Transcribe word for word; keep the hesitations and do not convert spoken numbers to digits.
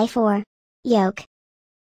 I for yoke.